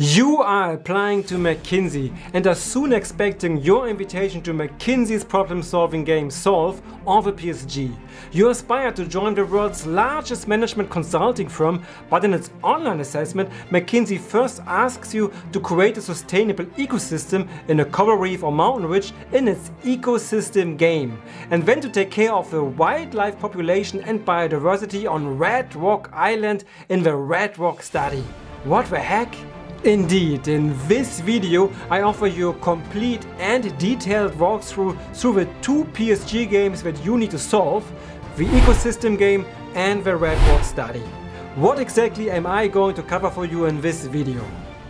You are applying to McKinsey and are soon expecting your invitation to McKinsey's problem-solving game Solve or the PSG. You aspire to join the world's largest management consulting firm, but in its online assessment, McKinsey first asks you to create a sustainable ecosystem in a coral reef or mountain ridge in its Ecosystem Game, and then to take care of the wildlife population and biodiversity on Redrock Island in the Redrock Study. What the heck? Indeed, in this video I offer you a complete and detailed walkthrough through the two PSG games that you need to solve, the Ecosystem Game and the Redrock Study. What exactly am I going to cover for you in this video?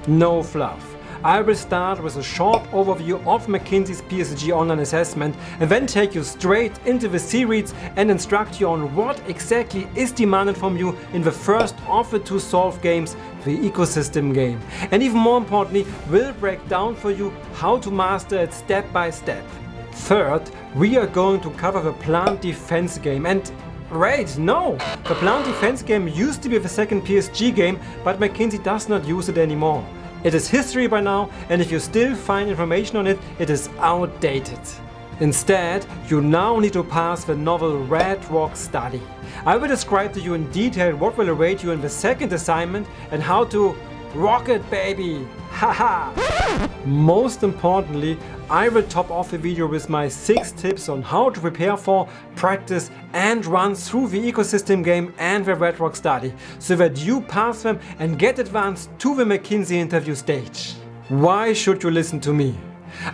No fluff. I will start with a short overview of McKinsey's PSG online assessment and then take you straight into the series and instruct you on what exactly is demanded from you in the first of the two solve games, the Ecosystem Game. And even more importantly, we'll break down for you how to master it step by step. Third, we are going to cover the Plant Defense Game, and right, no! The Plant Defense Game used to be the second PSG game, but McKinsey does not use it anymore. It is history by now, and if you still find information on it, it is outdated. Instead, you now need to pass the novel Redrock Study. I will describe to you in detail what will await you in the second assignment and how to rock it, baby! Haha! Most importantly, I will top off the video with my 6 tips on how to prepare for, practice and run through the Ecosystem Game and the Redrock Study, so that you pass them and get advanced to the McKinsey interview stage. Why should you listen to me?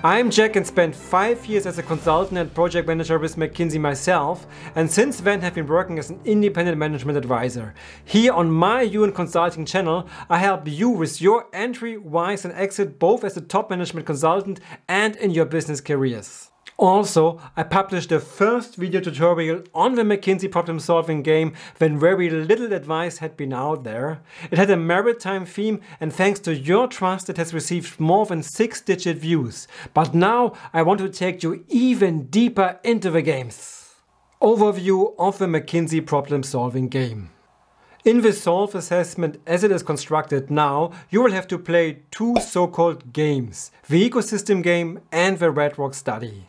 I'm Jack and spent 5 years as a consultant and project manager with McKinsey myself, and since then have been working as an independent management advisor. Here on my YOUinConsulting channel, I help you with your entry, rise and exit both as a top management consultant and in your business careers. Also, I published the first video tutorial on the McKinsey problem-solving game when very little advice had been out there. It had a maritime theme, and thanks to your trust it has received more than 6-digit views. But now I want to take you even deeper into the games. Overview of the McKinsey problem-solving game. In the solve assessment as it is constructed now, you will have to play 2 so-called games, the Ecosystem Game and the Redrock Study.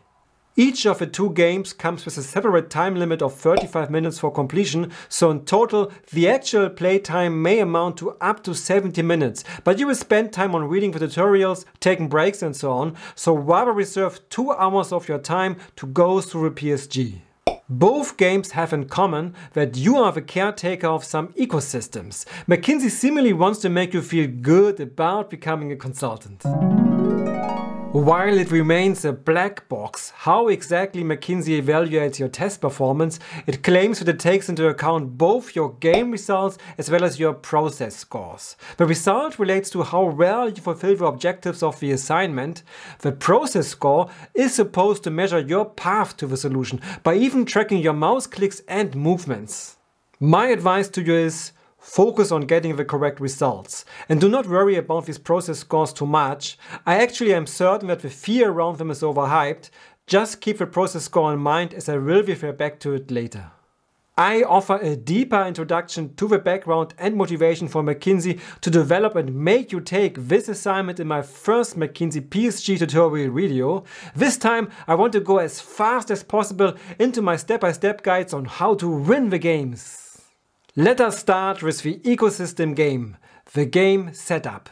Each of the 2 games comes with a separate time limit of 35 minutes for completion, so in total the actual play time may amount to up to 70 minutes, but you will spend time on reading the tutorials, taking breaks and so on, so rather reserve 2 hours of your time to go through the PSG. Both games have in common that you are the caretaker of some ecosystems. McKinsey seemingly wants to make you feel good about becoming a consultant. While it remains a black box how exactly McKinsey evaluates your test performance, it claims that it takes into account both your game results as well as your process scores. The result relates to how well you fulfill the objectives of the assignment. The process score is supposed to measure your path to the solution by even tracking your mouse clicks and movements. My advice to you is, focus on getting the correct results and do not worry about these process scores too much. I actually am certain that the fear around them is overhyped. Just keep the process score in mind, as I will refer back to it later. I offer a deeper introduction to the background and motivation for McKinsey to develop and make you take this assignment in my first McKinsey PSG tutorial video. This time I want to go as fast as possible into my step-by-step guides on how to win the games. Let us start with the Ecosystem Game, the game setup.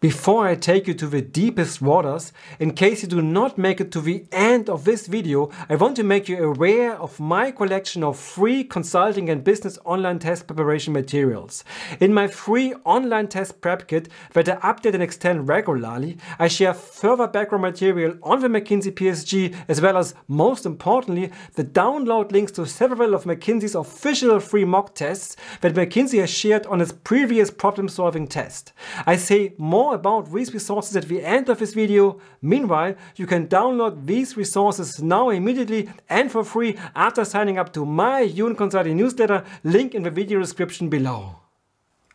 Before I take you to the deepest waters, in case you do not make it to the end of this video, I want to make you aware of my collection of free consulting and business online test preparation materials. In my free online test prep kit that I update and extend regularly, I share further background material on the McKinsey PSG, as well as, most importantly, the download links to several of McKinsey's official free mock tests that McKinsey has shared on its previous problem-solving test. I say more about these resources at the end of this video. Meanwhile, you can download these resources now immediately and for free after signing up to my YOUinConsulting newsletter, link in the video description below.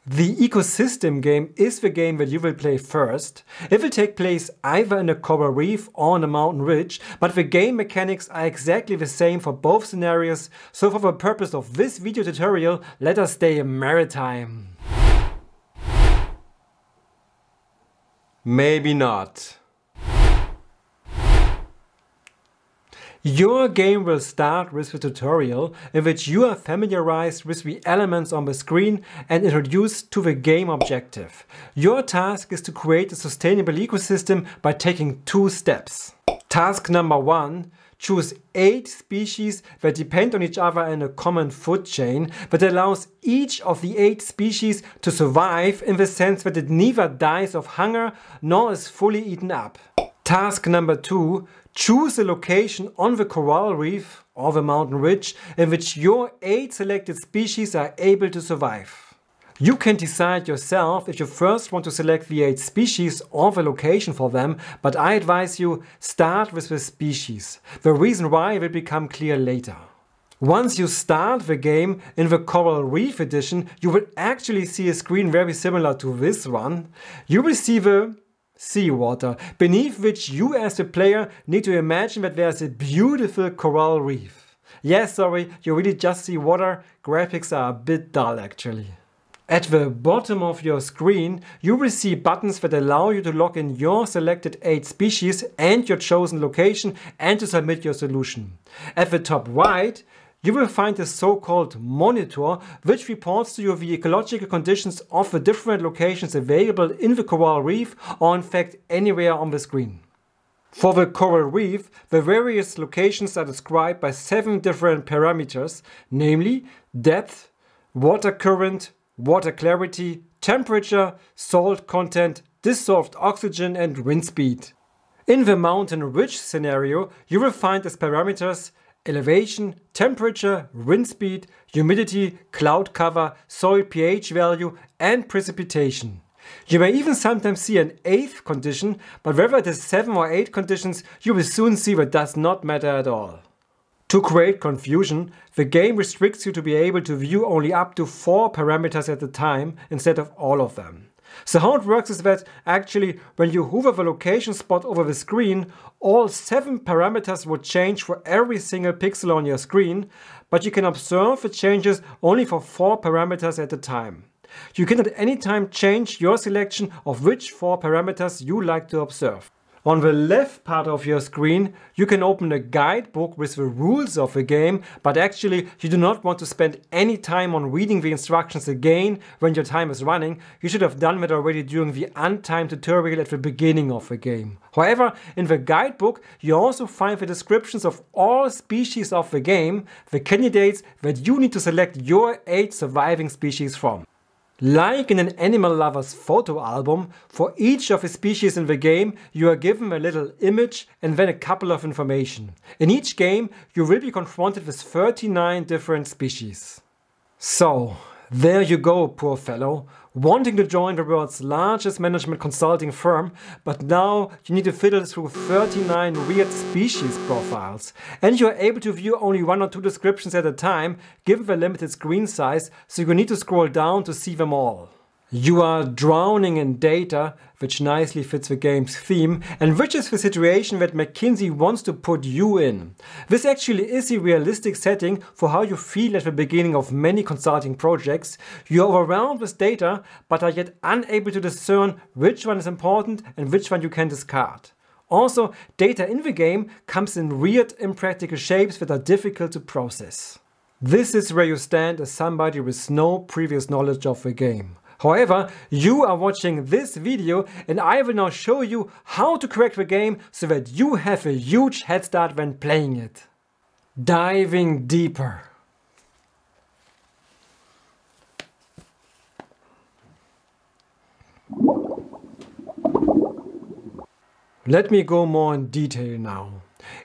The Ecosystem Game is the game that you will play first. It will take place either in a coral reef or on a mountain ridge, but the game mechanics are exactly the same for both scenarios, so for the purpose of this video tutorial, let us stay maritime. Maybe not. Your game will start with a tutorial in which you are familiarized with the elements on the screen and introduced to the game objective. Your task is to create a sustainable ecosystem by taking two steps. Task number one, choose 8 species that depend on each other in a common food chain that allows each of the 8 species to survive in the sense that it neither dies of hunger nor is fully eaten up. Task number 2, choose a location on the coral reef or the mountain ridge in which your 8 selected species are able to survive. You can decide yourself if you first want to select the 8 species or the location for them, but I advise you, start with the species. The reason why will become clear later. Once you start the game in the Coral Reef edition, you will actually see a screen very similar to this one. You will see the seawater, beneath which you as the player need to imagine that there's a beautiful coral reef. Yes, sorry, you really just see water. Graphics are a bit dull actually. At the bottom of your screen, you will see buttons that allow you to log in your selected 8 species and your chosen location and to submit your solution. At the top right, you will find the so-called monitor, which reports to you the ecological conditions of the different locations available in the coral reef or in fact anywhere on the screen. For the coral reef, the various locations are described by 7 different parameters, namely depth, water current, water clarity, temperature, salt content, dissolved oxygen and wind speed. In the mountain ridge scenario, you will find as parameters elevation, temperature, wind speed, humidity, cloud cover, soil pH value and precipitation. You may even sometimes see an 8th condition, but whether it is 7 or 8 conditions, you will soon see that does not matter at all. To create confusion, the game restricts you to be able to view only up to 4 parameters at a time instead of all of them. So how it works is that actually when you hover the location spot over the screen, all 7 parameters would change for every single pixel on your screen, but you can observe the changes only for 4 parameters at a time. You can at any time change your selection of which 4 parameters you like to observe. On the left part of your screen, you can open a guidebook with the rules of the game, but actually you do not want to spend any time on reading the instructions again when your time is running. You should have done that already during the untimed tutorial at the beginning of the game. However, in the guidebook, you also find the descriptions of all species of the game, the candidates that you need to select your 8 surviving species from. Like in an animal lover's photo album, for each of the species in the game you are given a little image and then a couple of information. In each game you will be confronted with 39 different species. So, there you go, poor fellow, wanting to join the world's largest management consulting firm, but now you need to fiddle through 39 weird species profiles. And you are able to view only 1 or 2 descriptions at a time, given the limited screen size, so you need to scroll down to see them all. You are drowning in data, which nicely fits the game's theme and which is the situation that McKinsey wants to put you in. This actually is a realistic setting for how you feel at the beginning of many consulting projects. You are overwhelmed with data but are yet unable to discern which one is important and which one you can discard. Also, data in the game comes in weird, impractical shapes that are difficult to process. This is where you stand as somebody with no previous knowledge of the game. However, you are watching this video and I will now show you how to crack the game so that you have a huge head start when playing it. Diving deeper. Let me go more in detail now.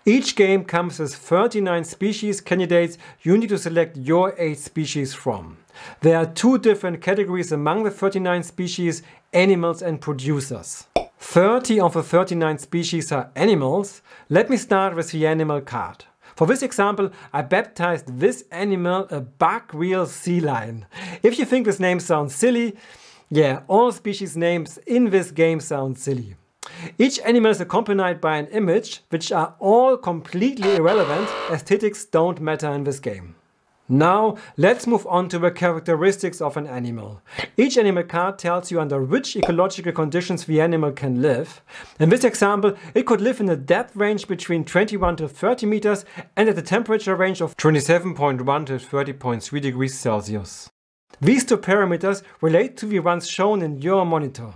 Each game comes with 39 species candidates you need to select your 8 species from. There are 2 different categories among the 39 species, animals and producers. 30 of the 39 species are animals. Let me start with the animal card. For this example, I baptized this animal a buckwheat sea lion. If you think this name sounds silly, yeah, all species names in this game sound silly. Each animal is accompanied by an image, which are all completely irrelevant, aesthetics don't matter in this game. Now let's move on to the characteristics of an animal. Each animal card tells you under which ecological conditions the animal can live. In this example, it could live in a depth range between 21 to 30 meters and at a temperature range of 27.1 to 30.3 degrees Celsius. These two parameters relate to the ones shown in your monitor.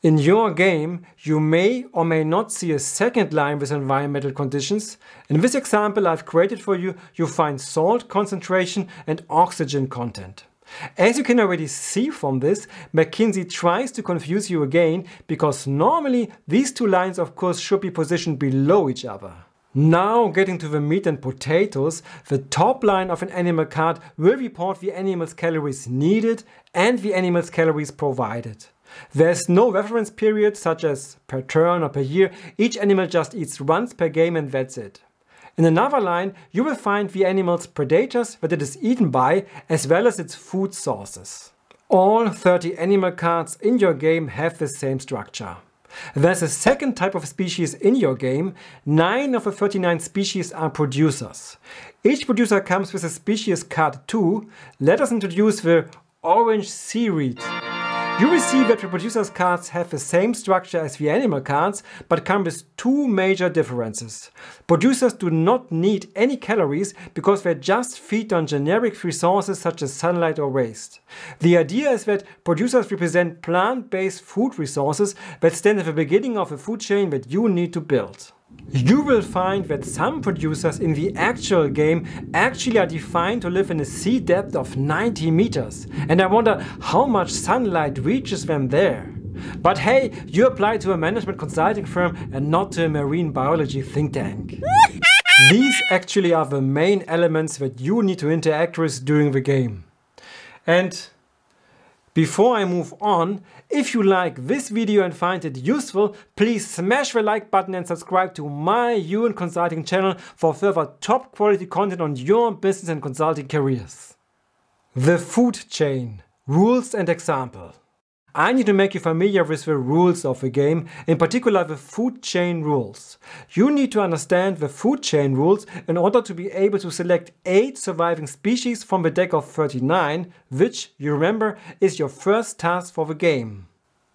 In your game, you may or may not see a second line with environmental conditions. In this example I've created for you, you find salt concentration and oxygen content. As you can already see from this, McKinsey tries to confuse you again, because normally these two lines of course should be positioned below each other. Now getting to the meat and potatoes, the top line of an animal card will report the animal's calories needed and the animal's calories provided. There's no reference period, such as per turn or per year. Each animal just eats once per game and that's it. In another line, you will find the animal's predators that it is eaten by, as well as its food sources. All 30 animal cards in your game have the same structure. There's a second type of species in your game. 9 of the 39 species are producers. Each producer comes with a species card too. Let us introduce the orange seaweed. You will see that the producer's cards have the same structure as the animal cards, but come with two major differences. Producers do not need any calories because they just feed on generic resources such as sunlight or waste. The idea is that producers represent plant-based food resources that stand at the beginning of a food chain that you need to build. You will find that some producers in the actual game actually are defined to live in a sea depth of 90 meters, and I wonder how much sunlight reaches them there. But hey, you apply to a management consulting firm and not to a marine biology think tank. These actually are the main elements that you need to interact with during the game. And before I move on, if you like this video and find it useful, please smash the like button and subscribe to my YOUinConsulting channel for further top quality content on your business and consulting careers. The food chain, rules and example. I need to make you familiar with the rules of the game, in particular the food chain rules. You need to understand the food chain rules in order to be able to select 8 surviving species from the deck of 39, which, you remember, is your first task for the game.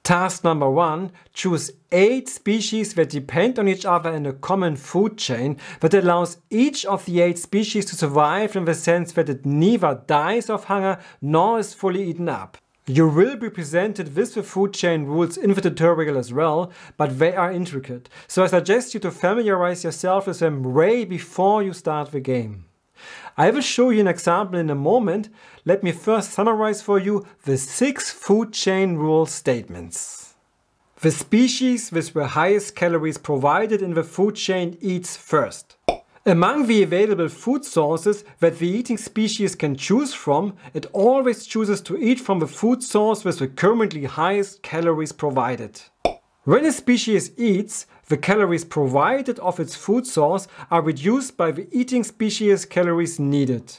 Task number 1, choose 8 species that depend on each other in a common food chain that allows each of the 8 species to survive in the sense that it neither dies of hunger nor is fully eaten up. You will be presented with the food chain rules in the tutorial as well, but they are intricate, so I suggest you to familiarize yourself with them way before you start the game. I will show you an example in a moment. Let me first summarize for you the 6 food chain rule statements. The species with the highest calories provided in the food chain eats first. Among the available food sources that the eating species can choose from, it always chooses to eat from the food source with the currently highest calories provided. When a species eats, the calories provided of its food source are reduced by the eating species' calories needed.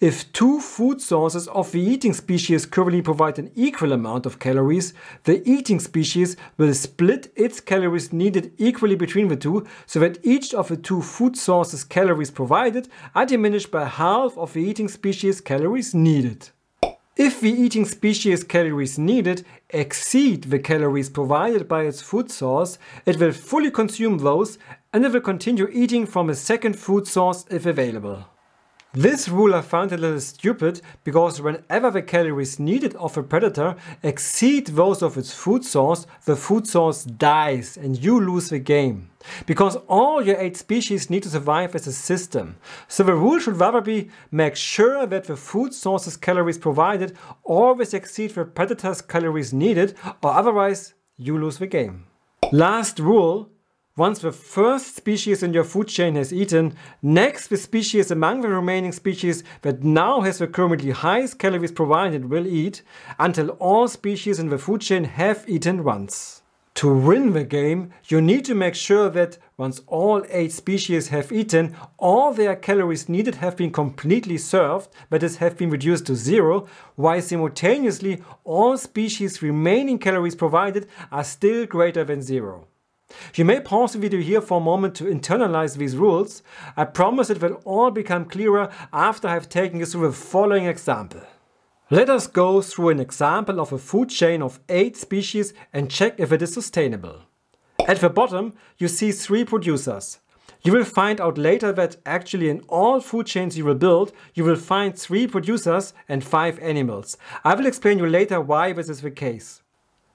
If 2 food sources of the eating species currently provide an equal amount of calories, the eating species will split its calories needed equally between the two, so that each of the 2 food sources' calories provided are diminished by half of the eating species' calories needed. If the eating species' calories needed exceed the calories provided by its food source, it will fully consume those and it will continue eating from a second food source if available. This rule I found a little stupid, because whenever the calories needed of a predator exceed those of its food source, the food source dies and you lose the game. Because all your 8 species need to survive as a system. So the rule should rather be, make sure that the food source's calories provided always exceed the predator's calories needed, or otherwise you lose the game. Last rule. Once the first species in your food chain has eaten, next the species among the remaining species that now has the currently highest calories provided will eat, until all species in the food chain have eaten once. To win the game, you need to make sure that, once all 8 species have eaten, all their calories needed have been completely served, that is, have been reduced to 0, while simultaneously all species' remaining calories provided are still greater than 0. You may pause the video here for a moment to internalize these rules. I promise it will all become clearer after I have taken you through the following example. Let us go through an example of a food chain of 8 species and check if it is sustainable. At the bottom you see 3 producers. You will find out later that actually in all food chains you will build, you will find 3 producers and 5 animals. I will explain you later why this is the case.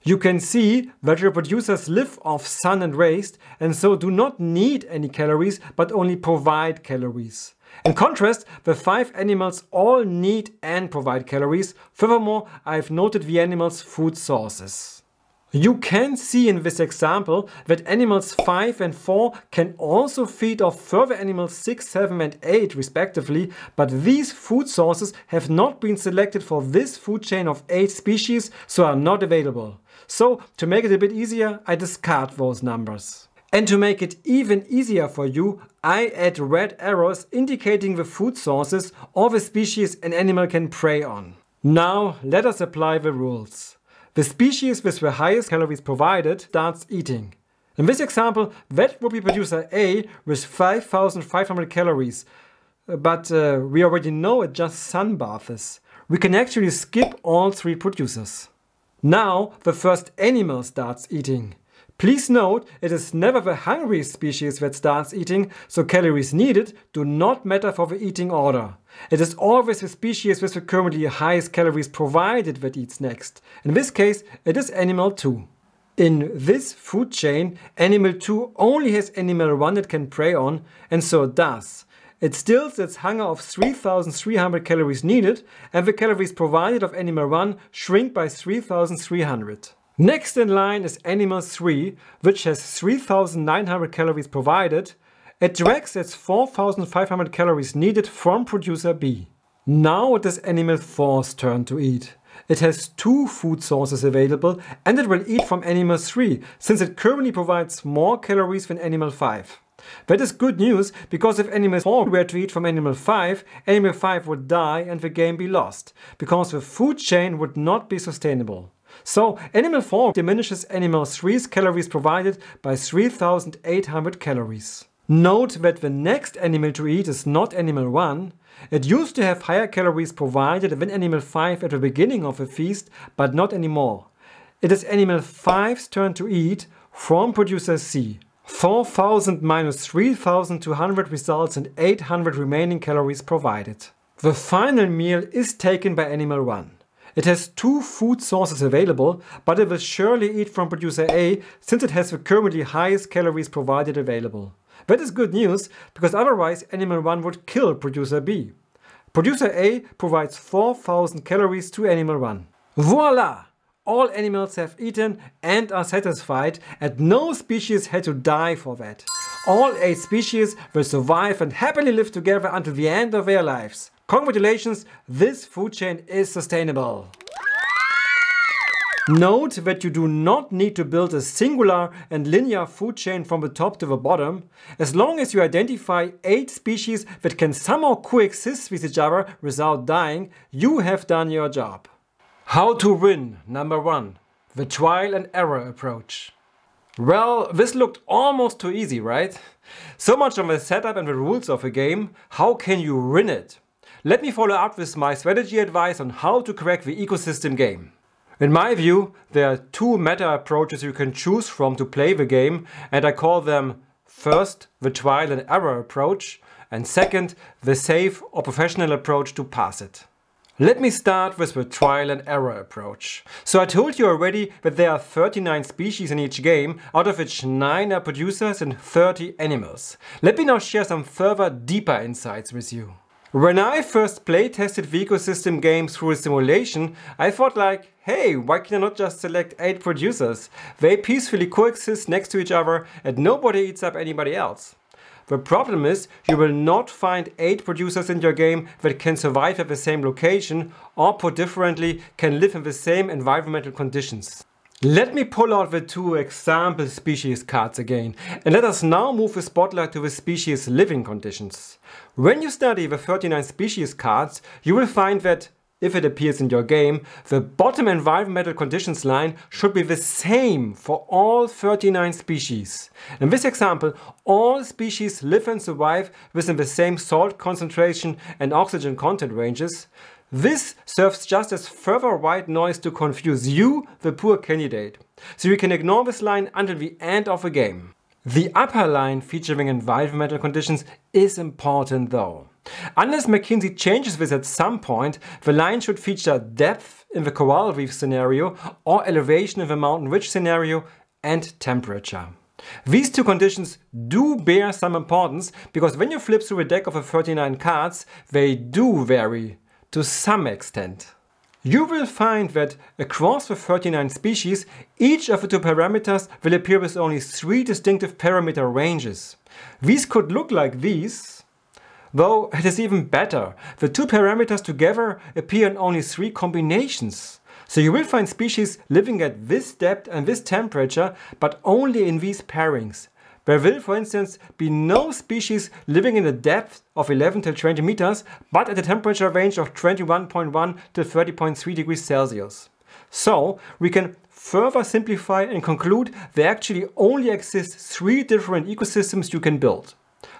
You can see that your producers live off sun and waste and so do not need any calories but only provide calories. In contrast, the 5 animals all need and provide calories. Furthermore, I have noted the animals' food sources. You can see in this example that animals 5 and 4 can also feed off further animals 6, 7 and 8 respectively, but these food sources have not been selected for this food chain of 8 species, so are not available. So, to make it a bit easier, I discard those numbers. And to make it even easier for you, I add red arrows indicating the food sources or the species an animal can prey on. Now, let us apply the rules. The species with the highest calories provided starts eating. In this example, that would be producer A with 5,500 calories. But we already know it just sunbathes. We can actually skip all 3 producers. Now, the first animal starts eating. Please note, it is never the hungry species that starts eating, so calories needed do not matter for the eating order. It is always the species with the currently highest calories provided that eats next. In this case, it is animal 2. In this food chain, animal 2 only has animal 1 it can prey on, and so it does. It stills its hunger of 3,300 calories needed, and the calories provided of animal 1 shrink by 3,300. Next in line is animal 3, which has 3,900 calories provided. It drags its 4,500 calories needed from producer B. Now it is animal 4's turn to eat. It has 2 food sources available and it will eat from animal 3, since it currently provides more calories than animal 5. That is good news, because if animal 4 were to eat from animal 5, animal 5 would die and the game be lost, because the food chain would not be sustainable. So animal 4 diminishes animal 3's calories provided by 3,800 calories. Note that the next animal to eat is not animal 1. It used to have higher calories provided than animal 5 at the beginning of a feast, but not anymore. It is animal 5's turn to eat from producer C. 4,000 minus 3,200 results in 800 remaining calories provided. The final meal is taken by animal 1. It has 2 food sources available, but it will surely eat from producer A, since it has the currently highest calories provided available. That is good news, because otherwise animal 1 would kill producer B. Producer A provides 4,000 calories to animal 1. Voila! All animals have eaten and are satisfied, and no species had to die for that. All 8 species will survive and happily live together until the end of their lives. Congratulations, this food chain is sustainable. Note that you do not need to build a singular and linear food chain from the top to the bottom. As long as you identify 8 species that can somehow coexist with each other without dying, you have done your job. How to win, number 1. The trial and error approach. Well, this looked almost too easy, right? So much on the setup and the rules of a game. How can you win it? Let me follow up with my strategy advice on how to crack the ecosystem game. In my view, there are 2 meta approaches you can choose from to play the game, and I call them first the trial and error approach, and second the safe or professional approach to pass it. Let me start with the trial and error approach. So I told you already that there are 39 species in each game, out of which 9 are producers and 30 animals. Let me now share some further deeper insights with you. When I first playtested the ecosystem game through a simulation, I thought like, hey, why can I not just select 8 producers? They peacefully coexist next to each other and nobody eats up anybody else. The problem is, you will not find 8 producers in your game that can survive at the same location or, put differently, can live in the same environmental conditions. Let me pull out the 2 example species cards again, and let us now move the spotlight to the species living conditions. When you study the 39 species cards, you will find that if it appears in your game, the bottom environmental conditions line should be the same for all 39 species. In this example, all species live and survive within the same salt concentration and oxygen content ranges. This serves just as further white noise to confuse you, the poor candidate. So you can ignore this line until the end of the game. The upper line featuring environmental conditions is important though. Unless McKinsey changes this at some point, the line should feature depth in the coral reef scenario or elevation in the mountain ridge scenario and temperature. These two conditions do bear some importance because when you flip through a deck of the 39 cards, they do vary to some extent. You will find that across the 39 species, each of the two parameters will appear with only three distinctive parameter ranges. These could look like these, though it is even better. The two parameters together appear in only three combinations. So you will find species living at this depth and this temperature, but only in these pairings. There will, for instance, be no species living in a depth of 11 till 20 meters, but at a temperature range of 21.1 to 30.3 degrees Celsius. So we can further simplify and conclude there actually only exist three different ecosystems you can build.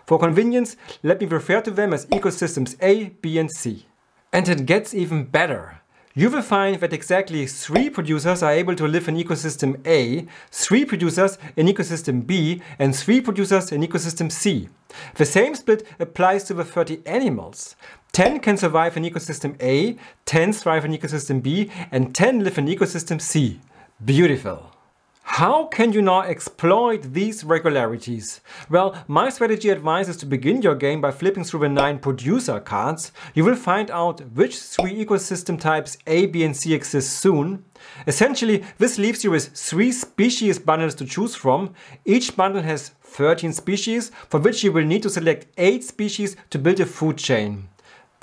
For convenience, let me refer to them as ecosystems A, B and C. And it gets even better. You will find that exactly three producers are able to live in ecosystem A, three producers in ecosystem B, and three producers in ecosystem C. The same split applies to the 30 animals. 10 can survive in ecosystem A, 10 thrive in ecosystem B, and 10 live in ecosystem C. Beautiful. How can you now exploit these regularities? Well, my strategy advises to begin your game by flipping through the 9 producer cards. You will find out which three ecosystem types A, B and C exist soon. Essentially, this leaves you with three species bundles to choose from. Each bundle has 13 species, for which you will need to select 8 species to build a food chain.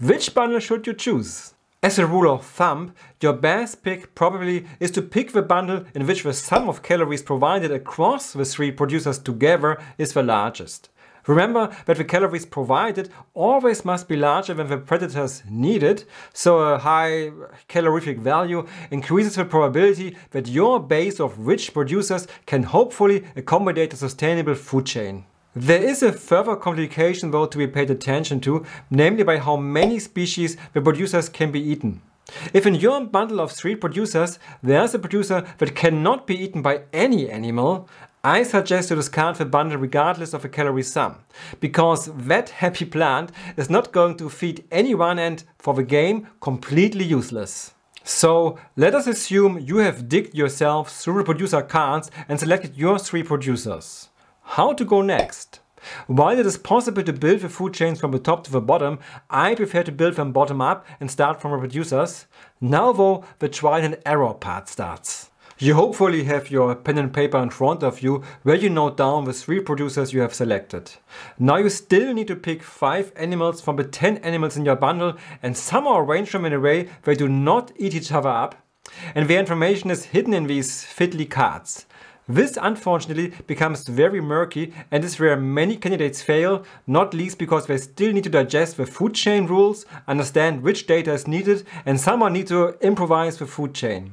Which bundle should you choose? As a rule of thumb, your best pick probably is to pick the bundle in which the sum of calories provided across the three producers together is the largest. Remember that the calories provided always must be larger than the predators needed, so a high calorific value increases the probability that your base of rich producers can hopefully accommodate a sustainable food chain. There is a further complication though to be paid attention to, namely by how many species the producers can be eaten. If in your bundle of three producers there's a producer that cannot be eaten by any animal, I suggest you discard the bundle regardless of the calorie sum, because that happy plant is not going to feed anyone and, for the game, completely useless. So let us assume you have digged yourself through the producer cards and selected your three producers. How to go next? While it is possible to build the food chains from the top to the bottom, I prefer to build them bottom up and start from the producers. Now though, the trial and error part starts. You hopefully have your pen and paper in front of you where you note down the three producers you have selected. Now you still need to pick 5 animals from the 10 animals in your bundle and somehow arrange them in a way they do not eat each other up, and their information is hidden in these fiddly cards. This unfortunately becomes very murky and is where many candidates fail, not least because they still need to digest the food chain rules, understand which data is needed, and somehow need to improvise the food chain.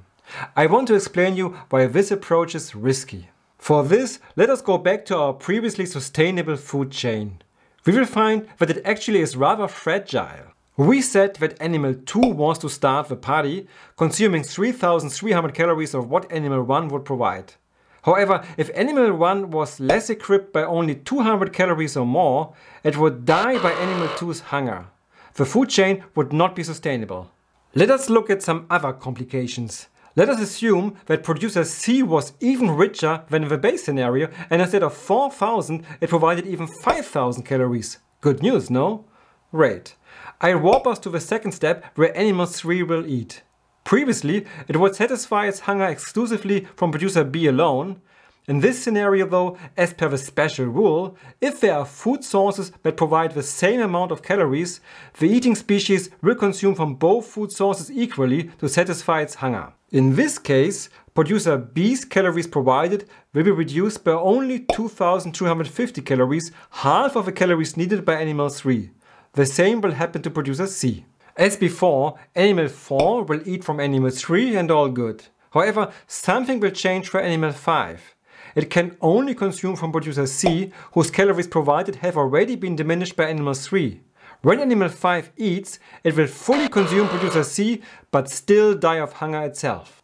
I want to explain you why this approach is risky. For this, let us go back to our previously sustainable food chain. We will find that it actually is rather fragile. We said that animal 2 was to start the party, consuming 3,300 calories of what animal 1 would provide. However, if animal 1 was less equipped by only 200 calories or more, it would die by animal 2's hunger. The food chain would not be sustainable. Let us look at some other complications. Let us assume that producer C was even richer than in the base scenario and instead of 4,000 it provided even 5,000 calories. Good news, no? Great. I warp us to the second step where animal 3 will eat. Previously, it would satisfy its hunger exclusively from producer B alone. In this scenario though, as per the special rule, if there are food sources that provide the same amount of calories, the eating species will consume from both food sources equally to satisfy its hunger. In this case, producer B's calories provided will be reduced by only 2,250 calories, half of the calories needed by animal 3. The same will happen to producer C. As before, animal 4 will eat from animal 3 and all good. However, something will change for animal 5. It can only consume from producer C, whose calories provided have already been diminished by animal 3. When animal 5 eats, it will fully consume producer C, but still die of hunger itself.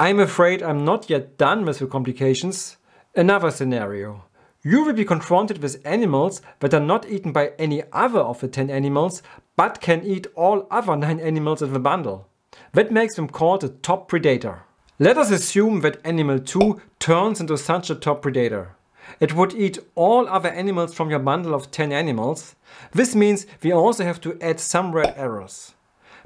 I'm afraid I'm not yet done with the complications. Another scenario. You will be confronted with animals that are not eaten by any other of the 10 animals, but can eat all other 9 animals in the bundle. That makes them called a top predator. Let us assume that animal 2 turns into such a top predator. It would eat all other animals from your bundle of 10 animals. This means we also have to add some red arrows.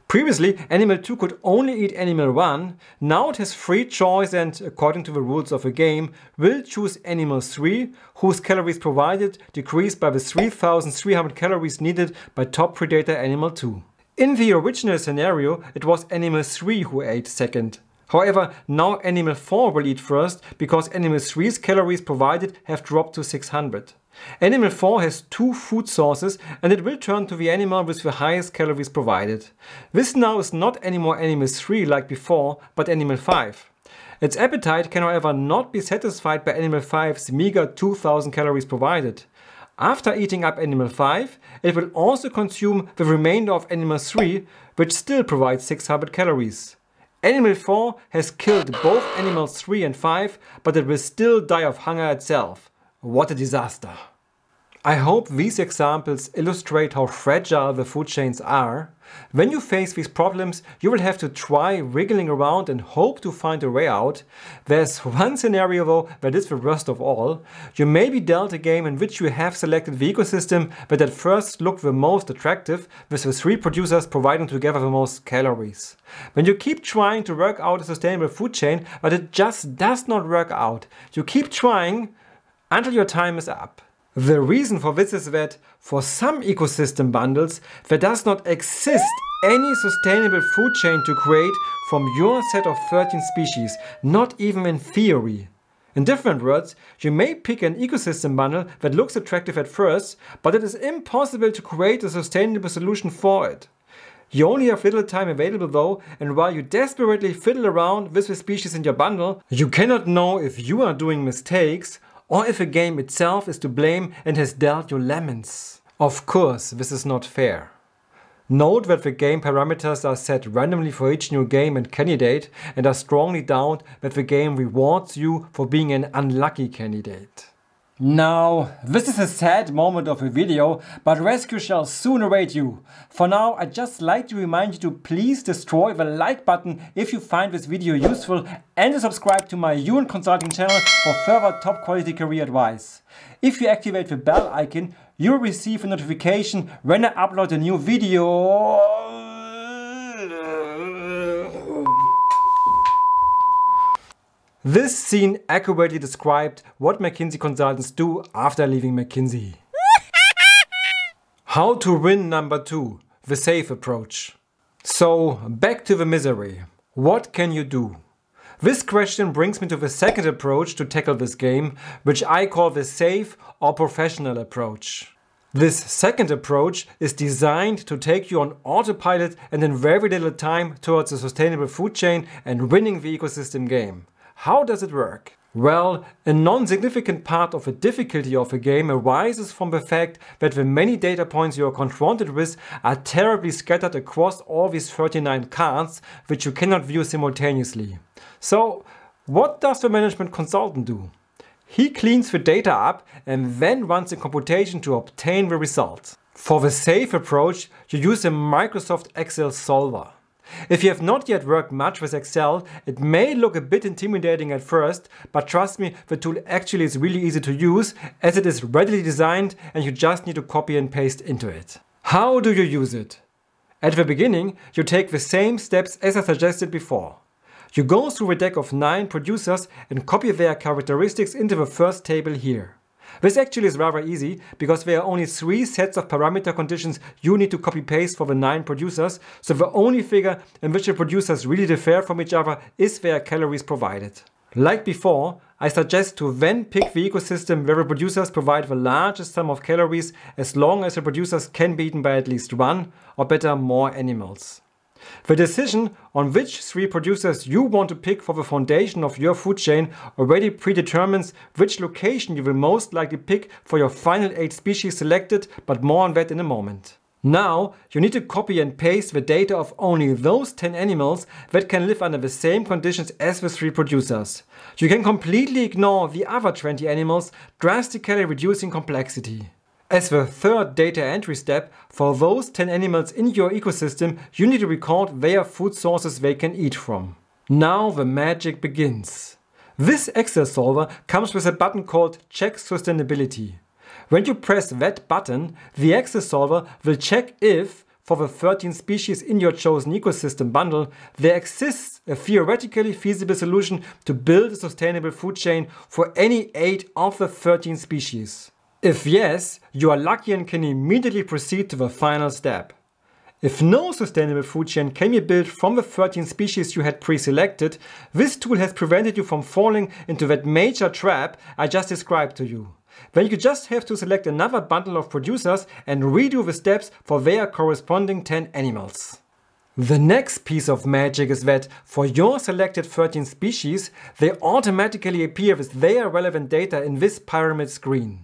Previously, animal 2 could only eat animal 1, now it has free choice and, according to the rules of the game, will choose animal 3, whose calories provided decrease by the 3,300 calories needed by top predator animal 2. In the original scenario, it was animal 3 who ate second. However, now animal 4 will eat first, because animal 3's calories provided have dropped to 600. Animal 4 has 2 food sources and it will turn to the animal with the highest calories provided. This now is not anymore animal 3 like before, but animal 5. Its appetite can however not be satisfied by animal 5's meager 2000 calories provided. After eating up animal 5, it will also consume the remainder of animal 3, which still provides 600 calories. Animal 4 has killed both animals 3 and 5, but it will still die of hunger itself. What a disaster! I hope these examples illustrate how fragile the food chains are. When you face these problems, you will have to try wriggling around and hope to find a way out. There's one scenario though that is the worst of all. You may be dealt a game in which you have selected the ecosystem that at first looked the most attractive, with the 3 producers providing together the most calories. When you keep trying to work out a sustainable food chain, but it just does not work out. You keep trying until your time is up. The reason for this is that, for some ecosystem bundles, there does not exist any sustainable food chain to create from your set of 13 species, not even in theory. In different words, you may pick an ecosystem bundle that looks attractive at first, but it is impossible to create a sustainable solution for it. You only have little time available though, and while you desperately fiddle around with the species in your bundle, you cannot know if you are doing mistakes or if the game itself is to blame and has dealt you lemons. Of course, this is not fair. Note that the game parameters are set randomly for each new game and candidate, and I strongly doubt that the game rewards you for being an unlucky candidate. Now, this is a sad moment of the video, but rescue shall soon await you. For now, I'd just like to remind you to please destroy the like button if you find this video useful, and to subscribe to my YOUinConsulting channel for further top quality career advice. If you activate the bell icon, you'll receive a notification when I upload a new video. This scene accurately described what McKinsey consultants do after leaving McKinsey. How to win number 2, the safe approach. So back to the misery. What can you do? This question brings me to the second approach to tackle this game, which I call the safe or professional approach. This second approach is designed to take you on autopilot and in very little time towards a sustainable food chain and winning the ecosystem game. How does it work? Well, a non-significant part of the difficulty of a game arises from the fact that the many data points you are confronted with are terribly scattered across all these 39 cards, which you cannot view simultaneously. So, what does the management consultant do? He cleans the data up and then runs a computation to obtain the result. For the safe approach, you use a Microsoft Excel solver. If you have not yet worked much with Excel, it may look a bit intimidating at first, but trust me, the tool actually is really easy to use as it is readily designed and you just need to copy and paste into it. How do you use it? At the beginning, you take the same steps as I suggested before. You go through a deck of 9 producers and copy their characteristics into the first table here. This actually is rather easy, because there are only 3 sets of parameter conditions you need to copy-paste for the 9 producers, so the only figure in which the producers really differ from each other is their calories provided. Like before, I suggest to then pick the ecosystem where the producers provide the largest sum of calories as long as the producers can be eaten by at least one, or better, more animals. The decision on which three producers you want to pick for the foundation of your food chain already predetermines which location you will most likely pick for your final 8 species selected, but more on that in a moment. Now, you need to copy and paste the data of only those 10 animals that can live under the same conditions as the 3 producers. You can completely ignore the other 20 animals, drastically reducing complexity. As the third data entry step, for those 10 animals in your ecosystem, you need to record their food sources they can eat from. Now the magic begins. This Excel solver comes with a button called Check Sustainability. When you press that button, the Excel solver will check if, for the 13 species in your chosen ecosystem bundle, there exists a theoretically feasible solution to build a sustainable food chain for any 8 of the 13 species. If yes, you are lucky and can immediately proceed to the final step. If no sustainable food chain can be built from the 13 species you had pre-selected, this tool has prevented you from falling into that major trap I just described to you. Then you just have to select another bundle of producers and redo the steps for their corresponding 10 animals. The next piece of magic is that for your selected 13 species, they automatically appear with their relevant data in this pyramid screen.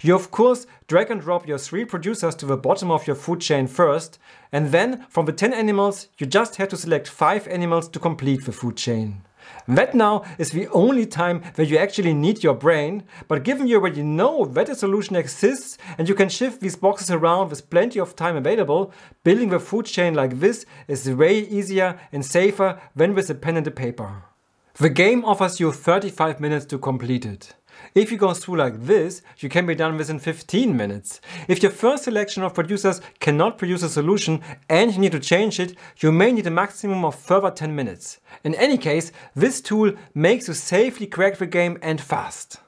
You of course drag and drop your 3 producers to the bottom of your food chain first, and then from the 10 animals you just have to select 5 animals to complete the food chain. That now is the only time where you actually need your brain, but given you already know that a solution exists and you can shift these boxes around with plenty of time available, building the food chain like this is way easier and safer than with a pen and a paper. The game offers you 35 minutes to complete it. If you go through like this, you can be done within 15 minutes. If your first selection of producers cannot produce a solution and you need to change it, you may need a maximum of further 10 minutes. In any case, this tool makes you safely crack the game and fast.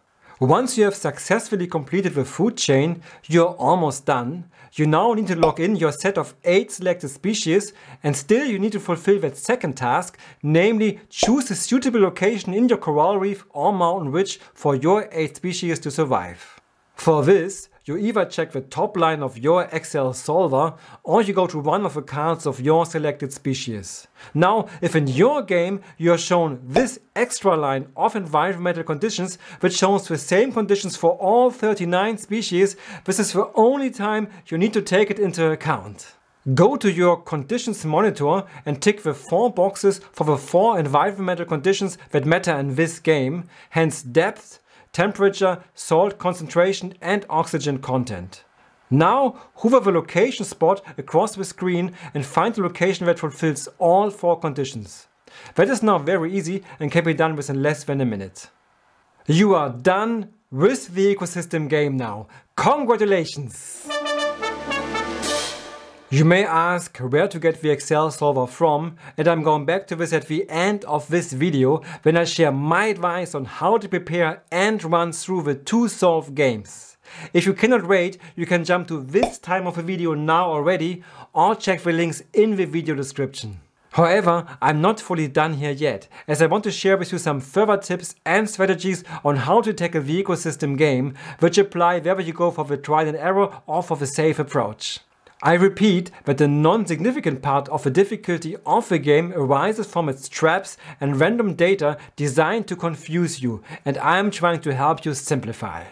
Once you have successfully completed the food chain, you're almost done. You now need to log in your set of 8 selected species, and still you need to fulfill that second task, namely choose a suitable location in your coral reef or mountain ridge for your 8 species to survive. For this, you either check the top line of your Excel solver or you go to one of the cards of your selected species. Now, if in your game you are shown this extra line of environmental conditions, which shows the same conditions for all 39 species, this is the only time you need to take it into account. Go to your conditions monitor and tick the 4 boxes for the 4 environmental conditions that matter in this game, hence depth, temperature, salt concentration and oxygen content. Now hover the location spot across the screen and find the location that fulfills all 4 conditions. That is now very easy and can be done within less than a minute. You are done with the ecosystem game now. Congratulations! You may ask where to get the Excel solver from, and I'm going back to this at the end of this video when I share my advice on how to prepare and run through the 2 solved games. If you cannot wait, you can jump to this time of the video now already, or check the links in the video description. However, I'm not fully done here yet, as I want to share with you some further tips and strategies on how to tackle the ecosystem game, which apply wherever you go for the trial and error or for the safe approach. I repeat that the non-significant part of the difficulty of the game arises from its traps and random data designed to confuse you, and I am trying to help you simplify.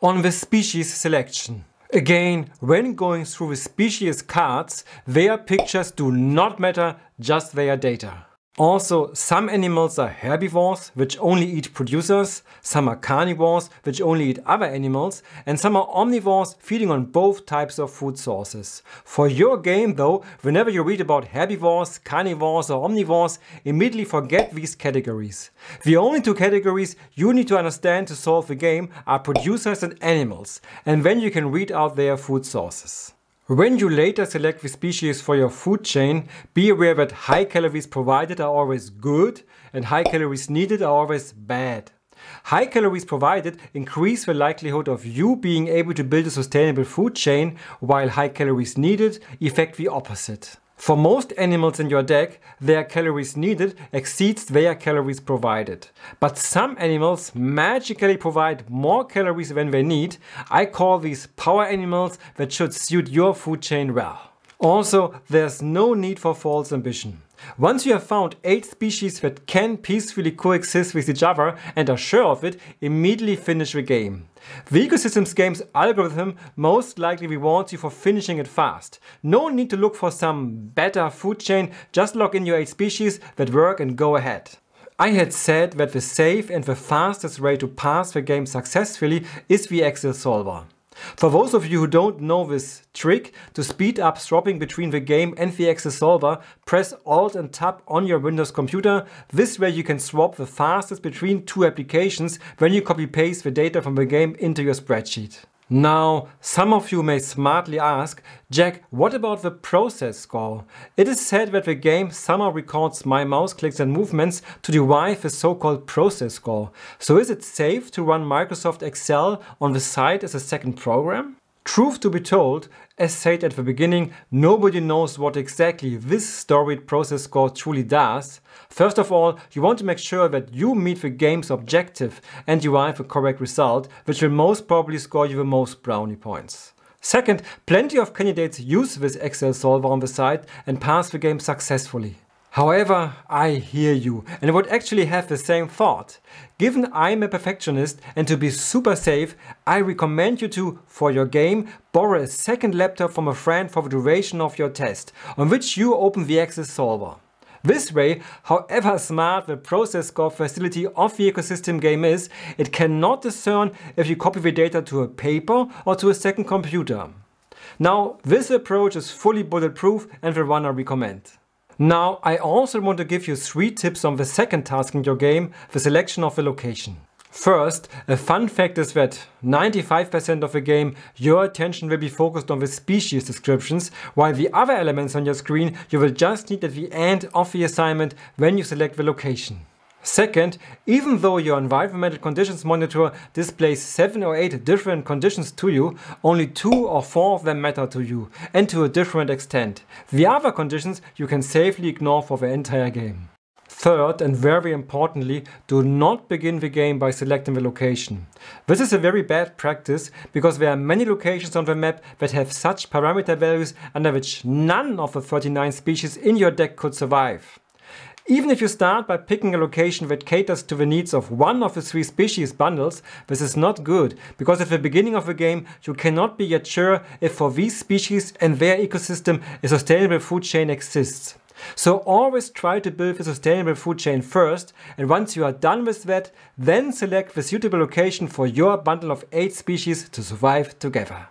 On the species selection. Again, when going through the species cards, their pictures do not matter, just their data. Also, some animals are herbivores, which only eat producers, some are carnivores, which only eat other animals, and some are omnivores, feeding on both types of food sources. For your game though, whenever you read about herbivores, carnivores or omnivores, immediately forget these categories. The only 2 categories you need to understand to solve the game are producers and animals, and then you can read out their food sources. When you later select the species for your food chain, be aware that high calories provided are always good and high calories needed are always bad. High calories provided increase the likelihood of you being able to build a sustainable food chain, while high calories needed effect the opposite. For most animals in your deck, their calories needed exceeds their calories provided. But some animals magically provide more calories than they need. I call these power animals that should suit your food chain well. Also, there's no need for false ambition. Once you have found 8 species that can peacefully coexist with each other and are sure of it, immediately finish the game. The Ecosystem Game's algorithm most likely rewards you for finishing it fast. No need to look for some better food chain, just log in your 8 species that work and go ahead. I had said that the safe and the fastest way to pass the game successfully is the Excel solver. For those of you who don't know this trick, to speed up swapping between the game and the Excel solver, press Alt and Tab on your Windows computer. This way you can swap the fastest between 2 applications when you copy-paste the data from the game into your spreadsheet. Now, some of you may smartly ask, Jack, what about the process score? It is said that the game somehow records my mouse clicks and movements to derive a so-called process score. So is it safe to run Microsoft Excel on the side as a second program? Truth to be told, as said at the beginning, nobody knows what exactly this storied process score truly does. First of all, you want to make sure that you meet the game's objective and derive a correct result, which will most probably score you the most brownie points. Second, plenty of candidates use this Excel solver on the side and pass the game successfully. However, I hear you and would actually have the same thought. Given I'm a perfectionist and to be super safe, I recommend you to, for your game, borrow a second laptop from a friend for the duration of your test, on which you open the Excel solver. This way, however smart the process score facility of the Ecosystem Game is, it cannot discern if you copy the data to a paper or to a second computer. Now, this approach is fully bulletproof and the one I recommend. Now, I also want to give you 3 tips on the second task in your game, the selection of the location. First, a fun fact is that 95% of the game, your attention will be focused on the species descriptions, while the other elements on your screen you will just need at the end of the assignment when you select the location. Second, even though your environmental conditions monitor displays 7 or 8 different conditions to you, only 2 or 4 of them matter to you, and to a different extent. The other conditions you can safely ignore for the entire game. Third, and very importantly, do not begin the game by selecting the location. This is a very bad practice because there are many locations on the map that have such parameter values under which none of the 39 species in your deck could survive. Even if you start by picking a location that caters to the needs of one of the 3 species bundles, this is not good, because at the beginning of the game you cannot be yet sure if for these species and their ecosystem a sustainable food chain exists. So always try to build a sustainable food chain first, and once you are done with that, then select the suitable location for your bundle of 8 species to survive together.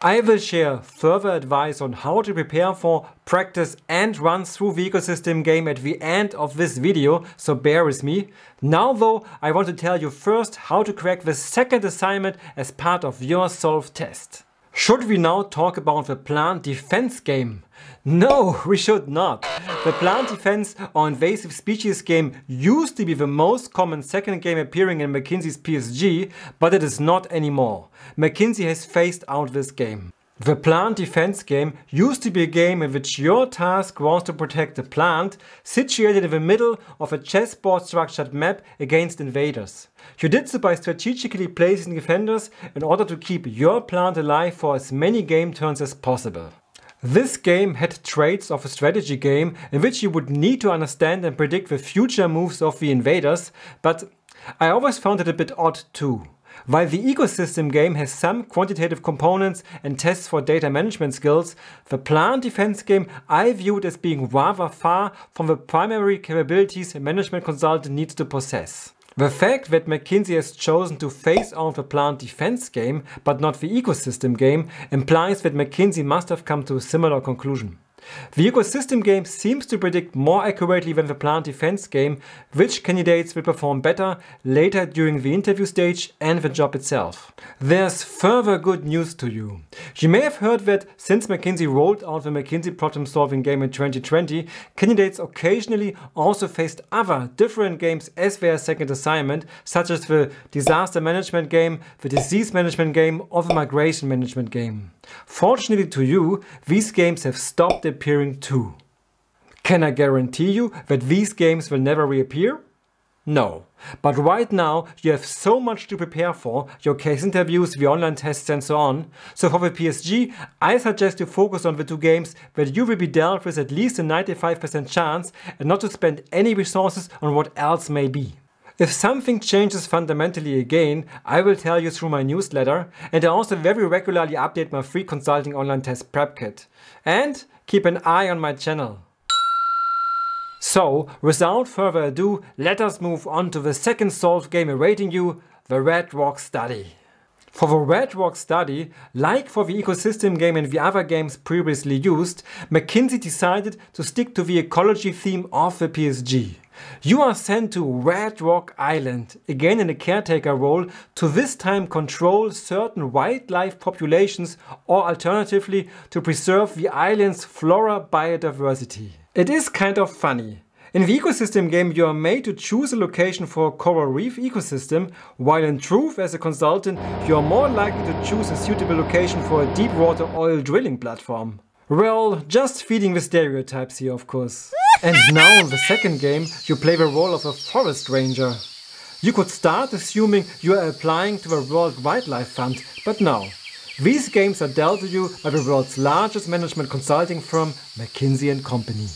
I will share further advice on how to prepare for, practice and run through the Ecosystem Game at the end of this video, so bear with me. Now though, I want to tell you first how to crack the second assignment as part of your solve test. Should we now talk about the Plant Defense Game? No, we should not. The Plant Defense or Invasive Species game used to be the most common second game appearing in McKinsey's PSG, but it is not anymore. McKinsey has phased out this game. The Plant Defense Game used to be a game in which your task was to protect a plant situated in the middle of a chessboard structured map against invaders. You did so by strategically placing defenders in order to keep your plant alive for as many game turns as possible. This game had traits of a strategy game in which you would need to understand and predict the future moves of the invaders, but I always found it a bit odd too. While the Ecosystem Game has some quantitative components and tests for data management skills, the Plant Defense Game I viewed as being rather far from the primary capabilities a management consultant needs to possess. The fact that McKinsey has chosen to phase out the Plant Defense Game, but not the Ecosystem Game, implies that McKinsey must have come to a similar conclusion. The Ecosystem Game seems to predict more accurately than the Plant Defense Game which candidates will perform better later during the interview stage and the job itself. There's further good news to you. You may have heard that since McKinsey rolled out the McKinsey Problem Solving Game in 2020, candidates occasionally also faced other different games as their second assignment, such as the Disaster Management Game, the Disease Management Game or the Migration Management Game. Fortunately to you, these games have stopped appearing appearing too. Can I guarantee you that these games will never reappear? No. But right now you have so much to prepare for, your case interviews, the online tests and so on. So for the PSG, I suggest you focus on the two games that you will be dealt with at least a 95% chance and not to spend any resources on what else may be. If something changes fundamentally again, I will tell you through my newsletter, and I also very regularly update my free consulting online test prep kit. And keep an eye on my channel. So, without further ado, let us move on to the second solved game awaiting you, the Redrock Study. For the Redrock Study, like for the Ecosystem Game and the other games previously used, McKinsey decided to stick to the ecology theme of the PSG. You are sent to Redrock Island, again in a caretaker role, to this time control certain wildlife populations or alternatively to preserve the island's flora biodiversity. It is kind of funny. In the Ecosystem Game you are made to choose a location for a coral reef ecosystem, while in truth as a consultant you are more likely to choose a suitable location for a deep water oil drilling platform. Well, just feeding the stereotypes here of course. And now in the second game, you play the role of a forest ranger. You could start assuming you are applying to the World Wildlife Fund, but no. These games are dealt to you by the world's largest management consulting firm, McKinsey & Company.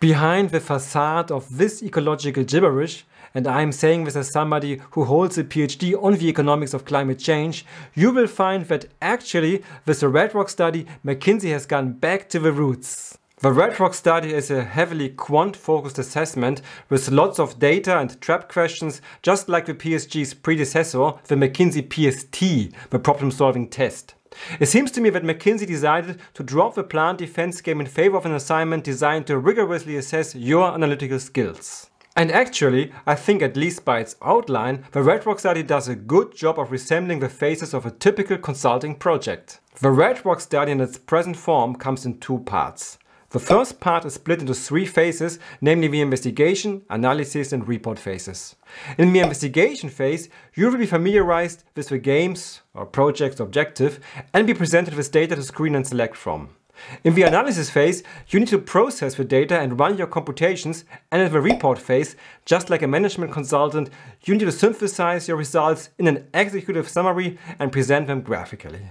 Behind the facade of this ecological gibberish, and I am saying this as somebody who holds a PhD on the economics of climate change, you will find that actually, with the Redrock Study, McKinsey has gone back to the roots. The Redrock Study is a heavily quant-focused assessment with lots of data and trap questions, just like the PSG's predecessor, the McKinsey PST, the problem-solving test. It seems to me that McKinsey decided to drop the Plant Defense Game in favor of an assignment designed to rigorously assess your analytical skills. And actually, I think at least by its outline, the Redrock Study does a good job of resembling the phases of a typical consulting project. The Redrock Study in its present form comes in two parts. The first part is split into three phases, namely the investigation, analysis and report phases. In the investigation phase, you will be familiarized with the game's or project's objective and be presented with data to screen and select from. In the analysis phase, you need to process the data and run your computations, and in the report phase, just like a management consultant, you need to synthesize your results in an executive summary and present them graphically.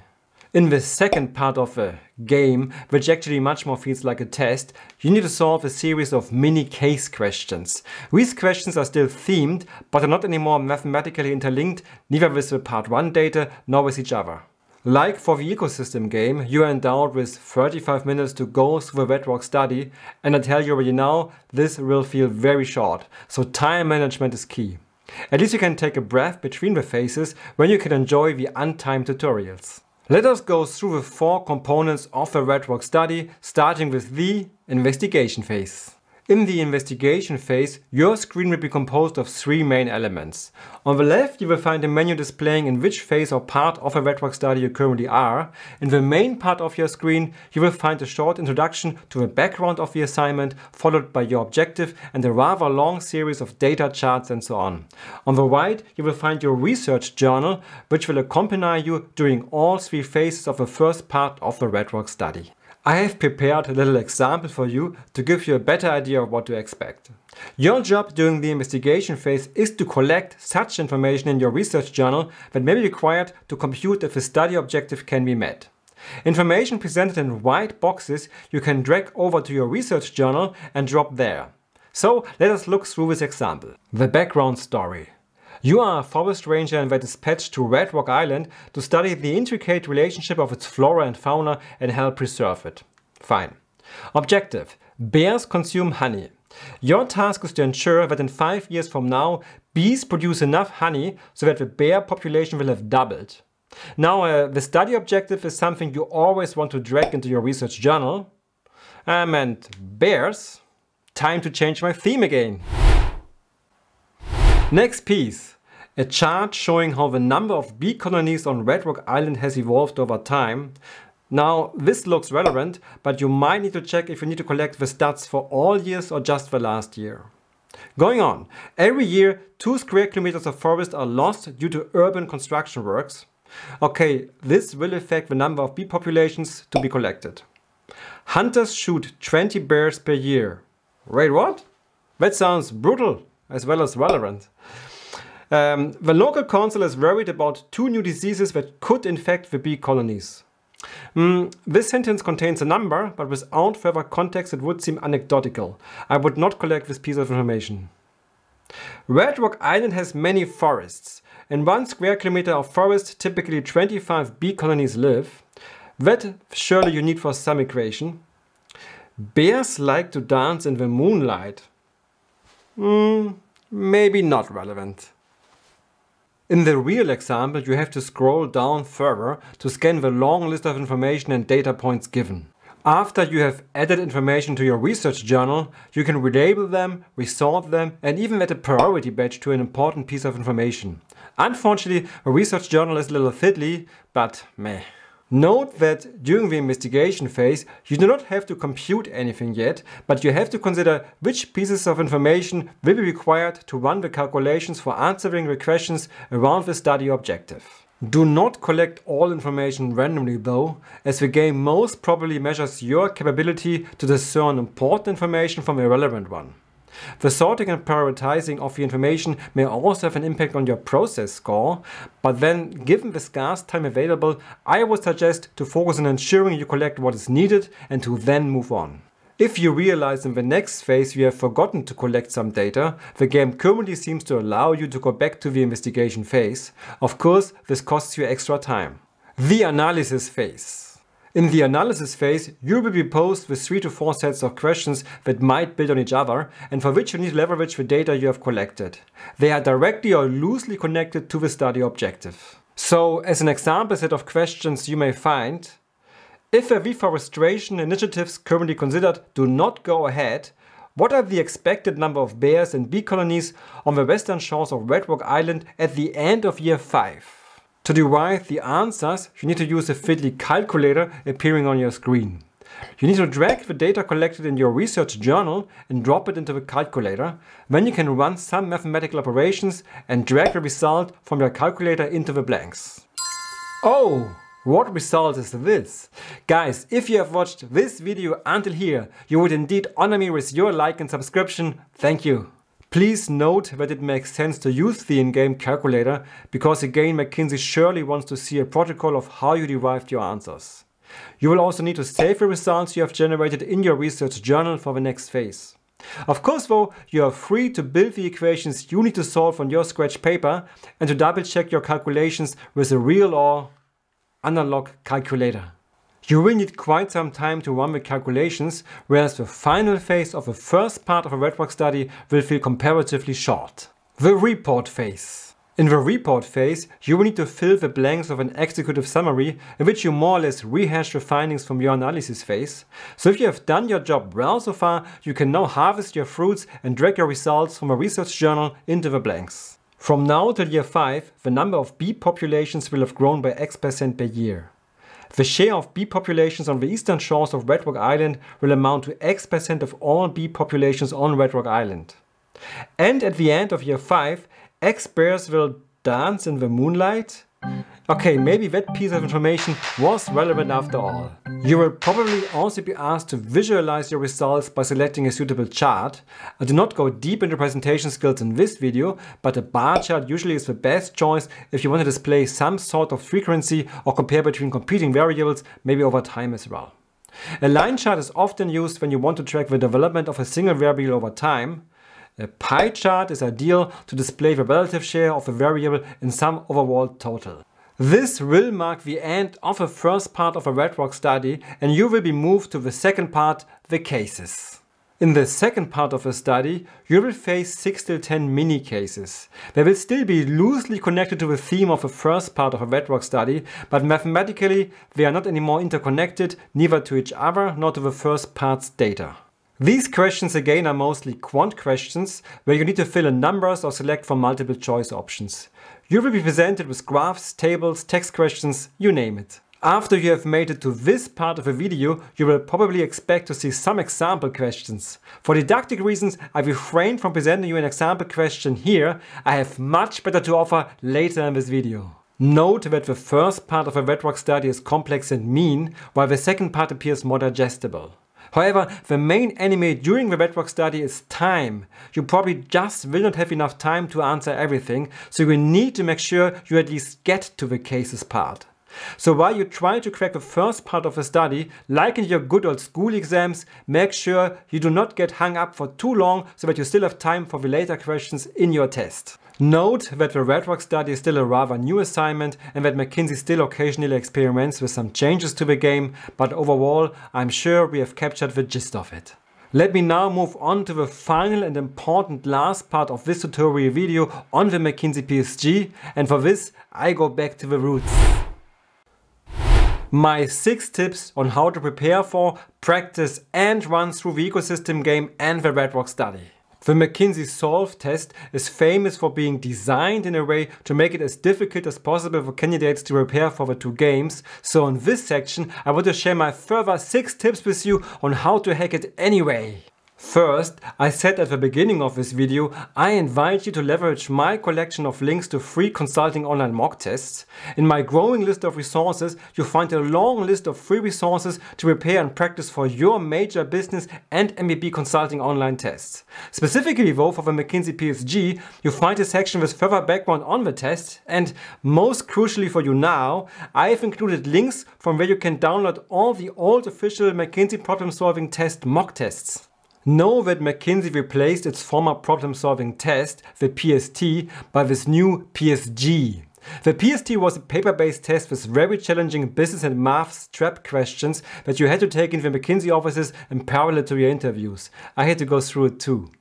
In the second part of the game, which actually much more feels like a test, you need to solve a series of mini case questions. These questions are still themed, but are not anymore mathematically interlinked, neither with the part 1 data nor with each other. Like for the Ecosystem Game, you are endowed with 35 minutes to go through the Redrock Study, and I tell you already now, this will feel very short, so time management is key. At least you can take a breath between the phases when you can enjoy the untimed tutorials. Let us go through the four components of the Redrock Study, starting with the investigation phase. In the investigation phase, your screen will be composed of three main elements. On the left, you will find a menu displaying in which phase or part of a Redrock Study you currently are. In the main part of your screen, you will find a short introduction to the background of the assignment, followed by your objective and a rather long series of data charts and so on. On the right, you will find your research journal, which will accompany you during all three phases of the first part of the Redrock Study. I have prepared a little example for you to give you a better idea of what to expect. Your job during the investigation phase is to collect such information in your research journal that may be required to compute if a study objective can be met. Information presented in white boxes you can drag over to your research journal and drop there. So let us look through this example. The background story. You are a forest ranger and were dispatched to Redrock Island to study the intricate relationship of its flora and fauna and help preserve it. Fine. Objective: bears consume honey. Your task is to ensure that in 5 years from now, bees produce enough honey so that the bear population will have doubled. Now, the study objective is something you always want to drag into your research journal. And bears? Time to change my theme again. Next piece, a chart showing how the number of bee colonies on Redrock Island has evolved over time. Now this looks relevant, but you might need to check if you need to collect the stats for all years or just the last year. Going on, every year 2 square kilometers of forest are lost due to urban construction works. Okay, this will affect the number of bee populations to be collected. Hunters shoot 20 bears per year. Wait, what? That sounds brutal as well as relevant. The local council is worried about 2 new diseases that could infect the bee colonies. This sentence contains a number, but without further context it would seem anecdotal. I would not collect this piece of information. Redrock Island has many forests. In 1 square kilometer of forest, typically 25 bee colonies live. That surely you need for some migration. Bears like to dance in the moonlight. Maybe not relevant. In the real example, you have to scroll down further to scan the long list of information and data points given. After you have added information to your research journal, you can relabel them, resort them, and even add a priority badge to an important piece of information. Unfortunately, a research journal is a little fiddly, but meh. Note that during the investigation phase, you do not have to compute anything yet, but you have to consider which pieces of information will be required to run the calculations for answering the questions around the study objective. Do not collect all information randomly though, as the game most probably measures your capability to discern important information from irrelevant one. The sorting and prioritizing of the information may also have an impact on your process score, but then, given the scarce time available, I would suggest to focus on ensuring you collect what is needed and to then move on. If you realize in the next phase you have forgotten to collect some data, the game currently seems to allow you to go back to the investigation phase. Of course, this costs you extra time. The analysis phase. In the analysis phase, you will be posed with 3 to 4 sets of questions that might build on each other and for which you need to leverage the data you have collected. They are directly or loosely connected to the study objective. So, as an example set of questions you may find, if the reforestation initiatives currently considered do not go ahead, what are the expected number of bears and bee colonies on the western shores of Redrock Island at the end of year 5? To derive the answers, you need to use a fiddly calculator appearing on your screen. You need to drag the data collected in your research journal and drop it into the calculator. Then you can run some mathematical operations and drag the result from your calculator into the blanks. Oh, what result is this? Guys, if you have watched this video until here, you would indeed honor me with your like and subscription. Thank you. Please note that it makes sense to use the in-game calculator, because again McKinsey surely wants to see a protocol of how you derived your answers. You will also need to save the results you have generated in your research journal for the next phase. Of course though, you are free to build the equations you need to solve on your scratch paper and to double check your calculations with a real or analog calculator. You will need quite some time to run the calculations, whereas the final phase of the first part of a Redrock study will feel comparatively short. The report phase. In the report phase, you will need to fill the blanks of an executive summary in which you more or less rehash the findings from your analysis phase. So if you have done your job well so far, you can now harvest your fruits and drag your results from a research journal into the blanks. From now till year 5, the number of bee populations will have grown by X% per year. The share of bee populations on the eastern shores of Redrock Island will amount to X% of all bee populations on Redrock Island. And at the end of year 5, X bears will dance in the moonlight? Okay, maybe that piece of information was relevant after all. You will probably also be asked to visualize your results by selecting a suitable chart. I do not go deep into presentation skills in this video, but a bar chart usually is the best choice if you want to display some sort of frequency or compare between competing variables, maybe over time as well. A line chart is often used when you want to track the development of a single variable over time. A pie chart is ideal to display the relative share of a variable in some overall total. This will mark the end of the first part of a Redrock study, and you will be moved to the second part, the cases. In the second part of the study, you will face 6 to 10 mini cases. They will still be loosely connected to the theme of the first part of a Redrock study, but mathematically they are not anymore interconnected, neither to each other nor to the first part's data. These questions again are mostly quant questions, where you need to fill in numbers or select from multiple choice options. You will be presented with graphs, tables, text questions, you name it. After you have made it to this part of the video, you will probably expect to see some example questions. For didactic reasons, I refrain from presenting you an example question here. I have much better to offer later in this video. Note that the first part of a Redrock study is complex and mean, while the second part appears more digestible. However, the main enemy during the Redrock study is time. You probably just will not have enough time to answer everything, so you need to make sure you at least get to the cases part. So while you try to crack the first part of the study, like in your good old school exams, make sure you do not get hung up for too long so that you still have time for the later questions in your test. Note that the Redrock study is still a rather new assignment and that McKinsey still occasionally experiments with some changes to the game, but overall I'm sure we have captured the gist of it. Let me now move on to the final and important last part of this tutorial video on the McKinsey PSG, and for this I go back to the roots. My 6 tips on how to prepare for, practice and run through the Ecosystem Game and the Redrock Study. The McKinsey Solve test is famous for being designed in a way to make it as difficult as possible for candidates to prepare for the two games, so in this section I want to share my further 6 tips with you on how to hack it anyway. First, I said at the beginning of this video, I invite you to leverage my collection of links to free consulting online mock tests. In my growing list of resources, you'll find a long list of free resources to prepare and practice for your major business and MBB consulting online tests. Specifically though, for the McKinsey PSG, you'll find a section with further background on the test, and most crucially for you now, I've included links from where you can download all the old official McKinsey problem solving test mock tests. Know that McKinsey replaced its former problem-solving test, the PST, by this new PSG. The PST was a paper-based test with very challenging business and maths trap questions that you had to take in the McKinsey offices in parallel to your interviews. I had to go through it too.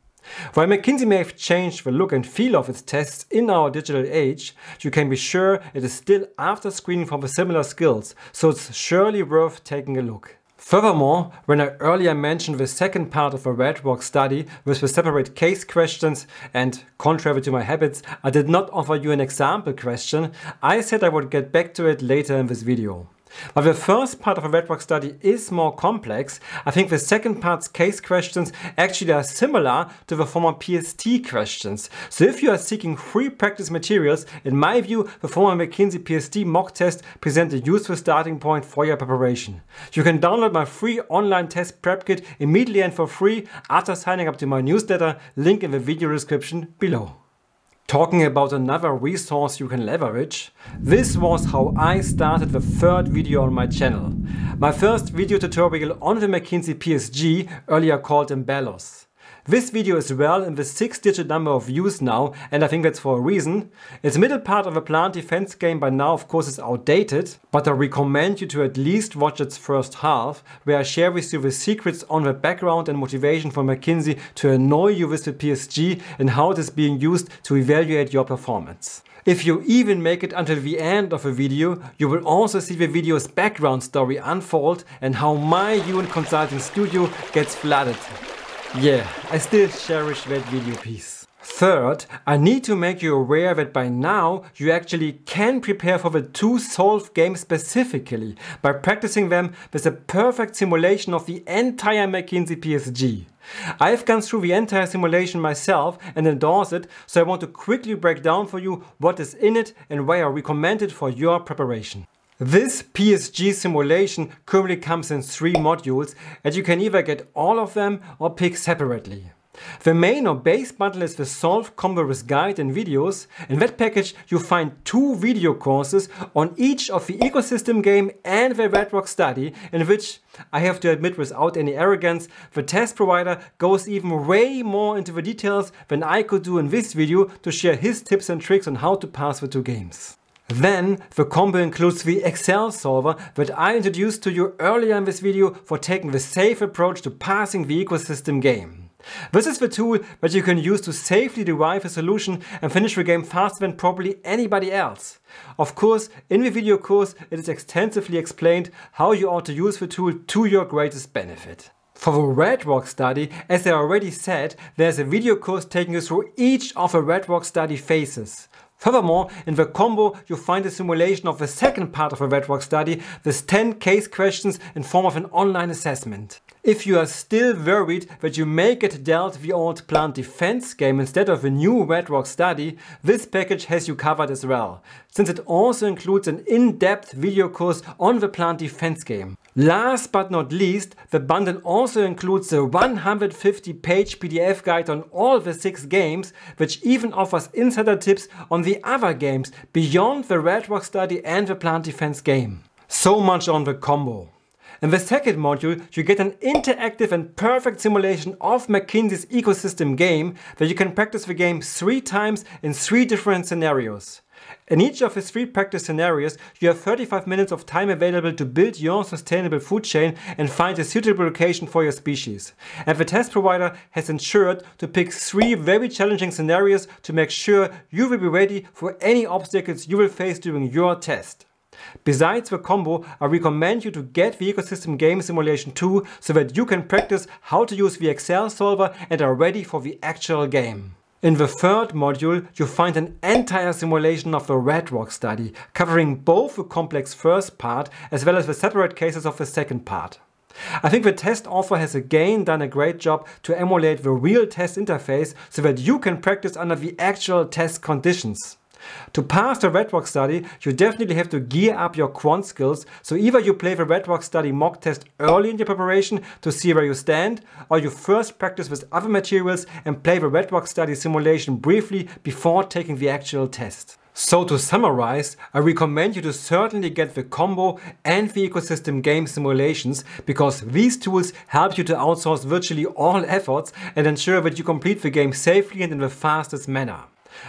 While McKinsey may have changed the look and feel of its tests in our digital age, you can be sure it is still after screening for the similar skills, so it's surely worth taking a look. Furthermore, when I earlier mentioned the second part of a Redrock study with the separate case questions, and contrary to my habits, I did not offer you an example question, I said I would get back to it later in this video. While the first part of a Redrock study is more complex, I think the second part's case questions actually are similar to the former PST questions. So if you are seeking free practice materials, in my view, the former McKinsey PST mock test presents a useful starting point for your preparation. You can download my free online test prep kit immediately and for free after signing up to my newsletter, link in the video description below. Talking about another resource you can leverage, this was how I started the third video on my channel. My first video tutorial on the McKinsey PSG, earlier called Imbellus. This video is well in the 6-digit number of views now, and I think that's for a reason. Its middle part of the Plant Defense Game by now of course is outdated, but I recommend you to at least watch its first half, where I share with you the secrets on the background and motivation for McKinsey to annoy you with the PSG and how it is being used to evaluate your performance. If you even make it until the end of the video, you will also see the video's background story unfold and how my YOUinConsulting studio gets flooded. Yeah, I still cherish that video piece. Third, I need to make you aware that by now you actually can prepare for the two solved games specifically by practicing them with a perfect simulation of the entire McKinsey PSG. I've gone through the entire simulation myself and endorse it, so I want to quickly break down for you what is in it and why I recommend it for your preparation. This PSG simulation currently comes in 3 modules, and you can either get all of them or pick separately. The main or base bundle is the Solve combo with guide and videos. In that package you find 2 video courses on each of the Ecosystem Game and the Redrock Study, in which, I have to admit without any arrogance, the test provider goes even way more into the details than I could do in this video to share his tips and tricks on how to pass the two games. Then the combo includes the Excel solver that I introduced to you earlier in this video for taking the safe approach to passing the Ecosystem Game. This is the tool that you can use to safely derive a solution and finish the game faster than probably anybody else. Of course, in the video course it is extensively explained how you ought to use the tool to your greatest benefit. For the Redrock study, as I already said, there's a video course taking you through each of the Redrock study phases. Furthermore, in the combo you find a simulation of the second part of a Redrock study with 10 case questions in form of an online assessment. If you are still worried that you may get dealt the old Plant Defense Game instead of a new Redrock Study, this package has you covered as well, since it also includes an in-depth video course on the Plant Defense Game. Last but not least, the bundle also includes a 150-page PDF guide on all the 6 games, which even offers insider tips on the other games beyond the Redrock Study and the Plant Defense Game. So much on the combo. In the second module, you get an interactive and perfect simulation of McKinsey's Ecosystem Game, where you can practice the game 3 times in 3 different scenarios. In each of the 3 practice scenarios, you have 35 minutes of time available to build your sustainable food chain and find a suitable location for your species. And the test provider has ensured to pick 3 very challenging scenarios to make sure you will be ready for any obstacles you will face during your test. Besides the combo, I recommend you to get the Ecosystem Game Simulation 2 so that you can practice how to use the Excel solver and are ready for the actual game. In the third module, you find an entire simulation of the Redrock Study, covering both the complex first part as well as the separate cases of the second part. I think the test author has again done a great job to emulate the real test interface so that you can practice under the actual test conditions. To pass the Redrock Study, you definitely have to gear up your quant skills, so either you play the Redrock Study mock test early in your preparation to see where you stand, or you first practice with other materials and play the Redrock Study simulation briefly before taking the actual test. So to summarize, I recommend you to certainly get the combo and the Ecosystem Game simulations, because these tools help you to outsource virtually all efforts and ensure that you complete the game safely and in the fastest manner.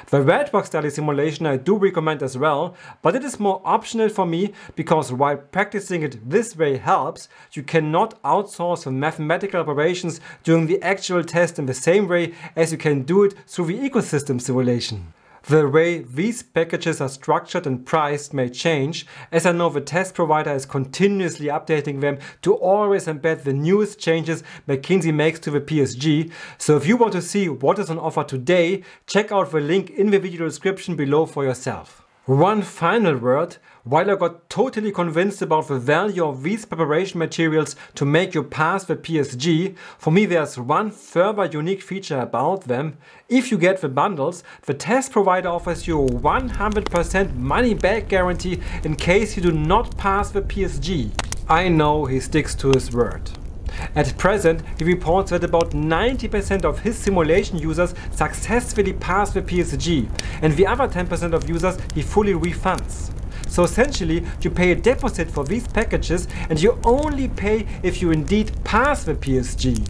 The Redrock Study simulation I do recommend as well, but it is more optional for me, because while practicing it this way helps, you cannot outsource the mathematical operations during the actual test in the same way as you can do it through the ecosystem simulation. The way these packages are structured and priced may change, as I know the test provider is continuously updating them to always embed the newest changes McKinsey makes to the PSG, so if you want to see what is on offer today, check out the link in the video description below for yourself. One final word, while I got totally convinced about the value of these preparation materials to make you pass the PSG, for me there's one further unique feature about them. If you get the bundles, the test provider offers you a 100% money back guarantee in case you do not pass the PSG. I know he sticks to his word. At present, he reports that about 90% of his simulation users successfully pass the PSG, and the other 10% of users he fully refunds. So essentially, you pay a deposit for these packages, and you only pay if you indeed pass the PSG.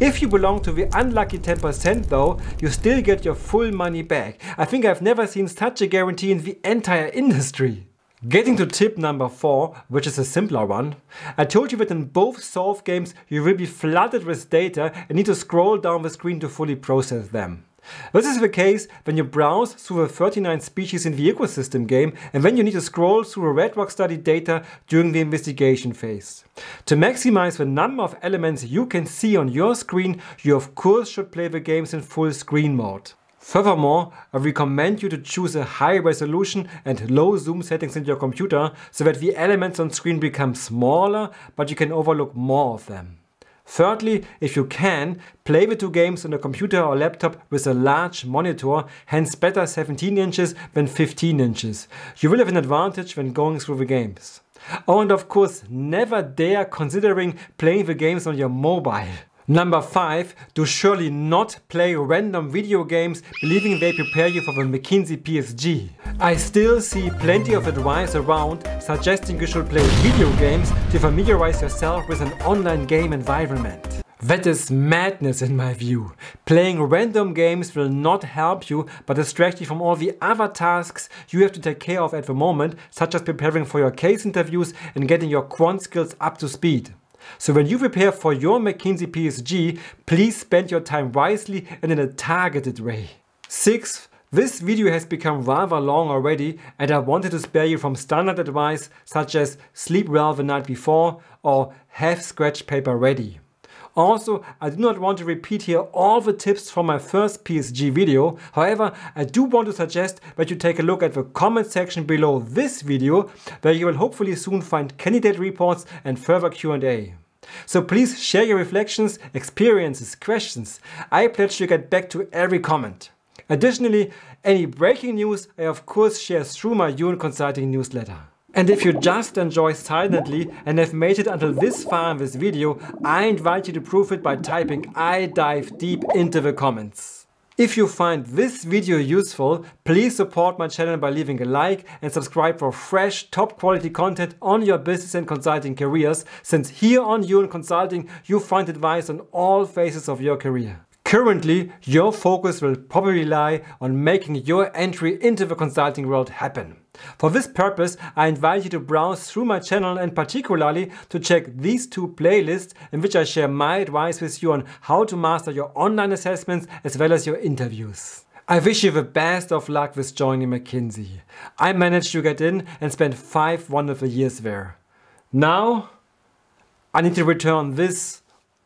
If you belong to the unlucky 10% though, you still get your full money back. I think I've never seen such a guarantee in the entire industry. Getting to tip number 4, which is a simpler one. I told you that in both solve games you will be flooded with data and need to scroll down the screen to fully process them. This is the case when you browse through the 39 species in the Ecosystem Game and when you need to scroll through the Redrock Study data during the investigation phase. To maximize the number of elements you can see on your screen, you of course should play the games in full screen mode. Furthermore, I recommend you to choose a high resolution and low zoom settings in your computer so that the elements on screen become smaller, but you can overlook more of them. Thirdly, if you can, play the 2 games on a computer or laptop with a large monitor, hence better 17 inches than 15 inches. You will have an advantage when going through the games. Oh, and of course, never dare considering playing the games on your mobile. Number 5, do surely not play random video games believing they prepare you for the McKinsey PSG. I still see plenty of advice around suggesting you should play video games to familiarize yourself with an online game environment. That is madness in my view. Playing random games will not help you, but distract you from all the other tasks you have to take care of at the moment, such as preparing for your case interviews and getting your quant skills up to speed. So when you prepare for your McKinsey PSG, please spend your time wisely and in a targeted way. 6th, this video has become rather long already, and I wanted to spare you from standard advice such as sleep well the night before or have scratch paper ready. Also, I do not want to repeat here all the tips from my first PSG video. However, I do want to suggest that you take a look at the comment section below this video, where you will hopefully soon find candidate reports and further Q&A. So please share your reflections, experiences, questions. I pledge to get back to every comment. Additionally, any breaking news I of course share through my YOUinConsulting newsletter. And if you just enjoy silently and have made it until this far in this video, I invite you to prove it by typing "I dive deep" into the comments. If you find this video useful, please support my channel by leaving a like and subscribe for fresh, top quality content on your business and consulting careers, since here on YOUinConsulting you find advice on all phases of your career. Currently, your focus will probably lie on making your entry into the consulting world happen. For this purpose, I invite you to browse through my channel and particularly to check these two playlists in which I share my advice with you on how to master your online assessments as well as your interviews. I wish you the best of luck with joining McKinsey. I managed to get in and spent 5 wonderful years there. Now, I need to return this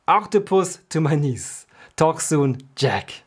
octopus to my niece. Talk soon, Jack.